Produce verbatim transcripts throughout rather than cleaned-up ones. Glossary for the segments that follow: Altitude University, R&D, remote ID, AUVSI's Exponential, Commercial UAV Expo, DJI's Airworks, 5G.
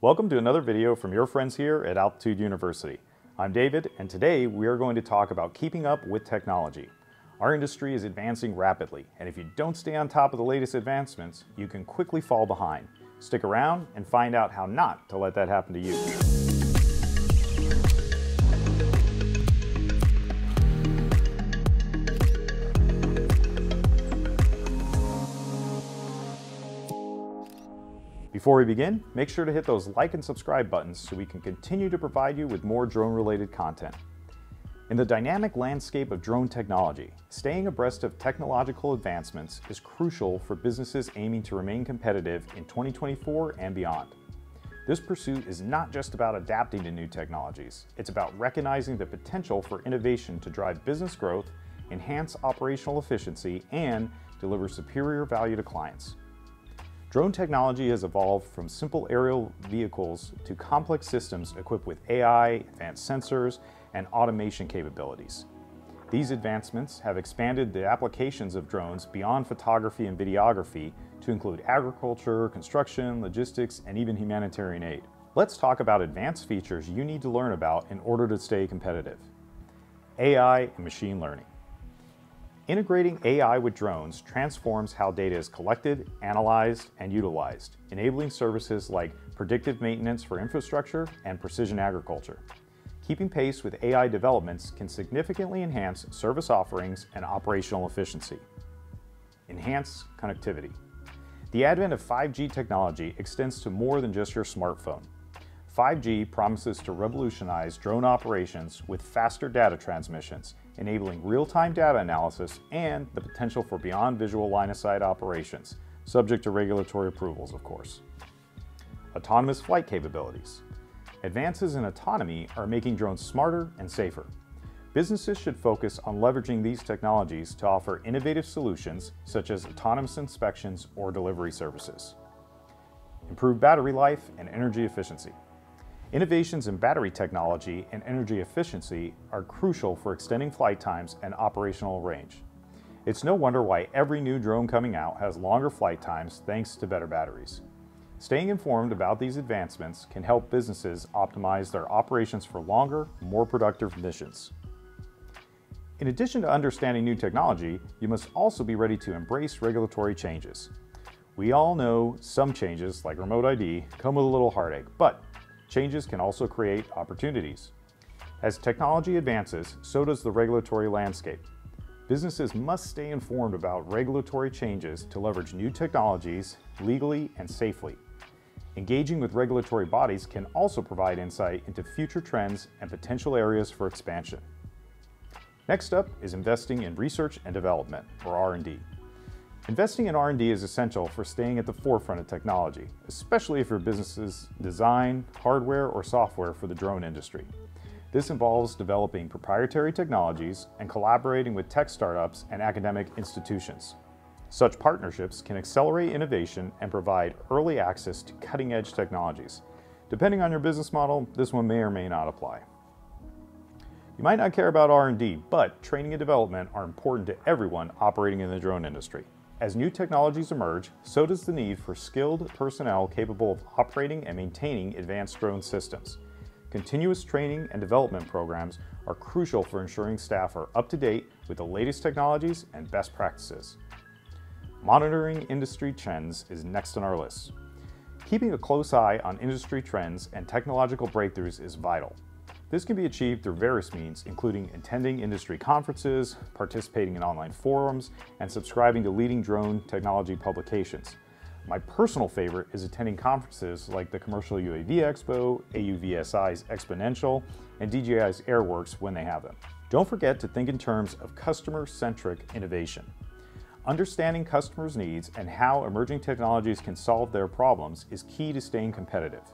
Welcome to another video from your friends here at Altitude University. I'm David, and today we are going to talk about keeping up with technology. Our industry is advancing rapidly, and if you don't stay on top of the latest advancements, you can quickly fall behind. Stick around and find out how not to let that happen to you. Before we begin, make sure to hit those like and subscribe buttons so we can continue to provide you with more drone-related content. In the dynamic landscape of drone technology, staying abreast of technological advancements is crucial for businesses aiming to remain competitive in twenty twenty-four and beyond. This pursuit is not just about adapting to new technologies, it's about recognizing the potential for innovation to drive business growth, enhance operational efficiency, and deliver superior value to clients. Drone technology has evolved from simple aerial vehicles to complex systems equipped with A I, advanced sensors, and automation capabilities. These advancements have expanded the applications of drones beyond photography and videography to include agriculture, construction, logistics, and even humanitarian aid. Let's talk about advanced features you need to learn about in order to stay competitive. A I and machine learning. Integrating A I with drones transforms how data is collected, analyzed, and utilized, enabling services like predictive maintenance for infrastructure and precision agriculture. Keeping pace with A I developments can significantly enhance service offerings and operational efficiency. Enhanced connectivity. The advent of five G technology extends to more than just your smartphone. five G promises to revolutionize drone operations with faster data transmissions, enabling real-time data analysis and the potential for beyond visual line-of-sight operations, subject to regulatory approvals, of course. Autonomous flight capabilities. Advances in autonomy are making drones smarter and safer. Businesses should focus on leveraging these technologies to offer innovative solutions such as autonomous inspections or delivery services. Improved battery life and energy efficiency. Innovations in battery technology and energy efficiency are crucial for extending flight times and operational range. It's no wonder why every new drone coming out has longer flight times thanks to better batteries. Staying informed about these advancements can help businesses optimize their operations for longer, more productive missions. In addition to understanding new technology, you must also be ready to embrace regulatory changes. We all know some changes, like remote I D, come with a little heartache, but changes can also create opportunities. As technology advances, so does the regulatory landscape. Businesses must stay informed about regulatory changes to leverage new technologies legally and safely. Engaging with regulatory bodies can also provide insight into future trends and potential areas for expansion. Next up is investing in research and development, or R and D. Investing in R and D is essential for staying at the forefront of technology, especially if your businesses design hardware or software for the drone industry. This involves developing proprietary technologies and collaborating with tech startups and academic institutions. Such partnerships can accelerate innovation and provide early access to cutting-edge technologies. Depending on your business model, this one may or may not apply. You might not care about R and D, but training and development are important to everyone operating in the drone industry. As new technologies emerge, so does the need for skilled personnel capable of operating and maintaining advanced drone systems. Continuous training and development programs are crucial for ensuring staff are up to date with the latest technologies and best practices. Monitoring industry trends is next on our list. Keeping a close eye on industry trends and technological breakthroughs is vital. This can be achieved through various means, including attending industry conferences, participating in online forums, and subscribing to leading drone technology publications. My personal favorite is attending conferences like the Commercial U A V Expo, A U V S I's Exponential, and D J I's Airworks when they have them. Don't forget to think in terms of customer-centric innovation. Understanding customers' needs and how emerging technologies can solve their problems is key to staying competitive.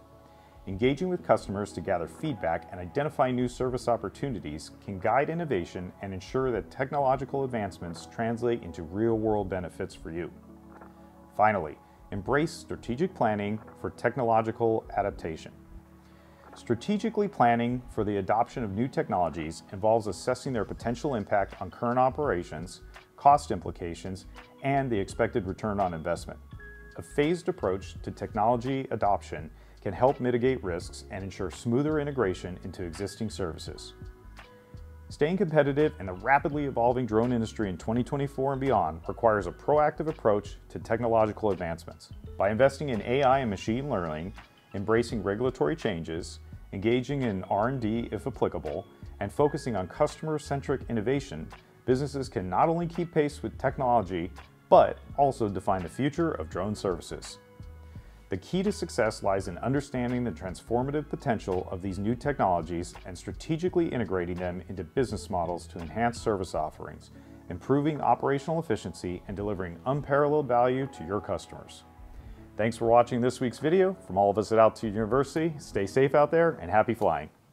Engaging with customers to gather feedback and identify new service opportunities can guide innovation and ensure that technological advancements translate into real-world benefits for you. Finally, embrace strategic planning for technological adaptation. Strategically planning for the adoption of new technologies involves assessing their potential impact on current operations, cost implications, and the expected return on investment. A phased approach to technology adoption can help mitigate risks and ensure smoother integration into existing services. Staying competitive in the rapidly evolving drone industry in twenty twenty-four and beyond requires a proactive approach to technological advancements. By investing in A I and machine learning, embracing regulatory changes, engaging in R and D if applicable, and focusing on customer-centric innovation, businesses can not only keep pace with technology, but also define the future of drone services. The key to success lies in understanding the transformative potential of these new technologies and strategically integrating them into business models to enhance service offerings, improving operational efficiency, and delivering unparalleled value to your customers. Thanks for watching this week's video. From all of us at Altitude University, stay safe out there and happy flying.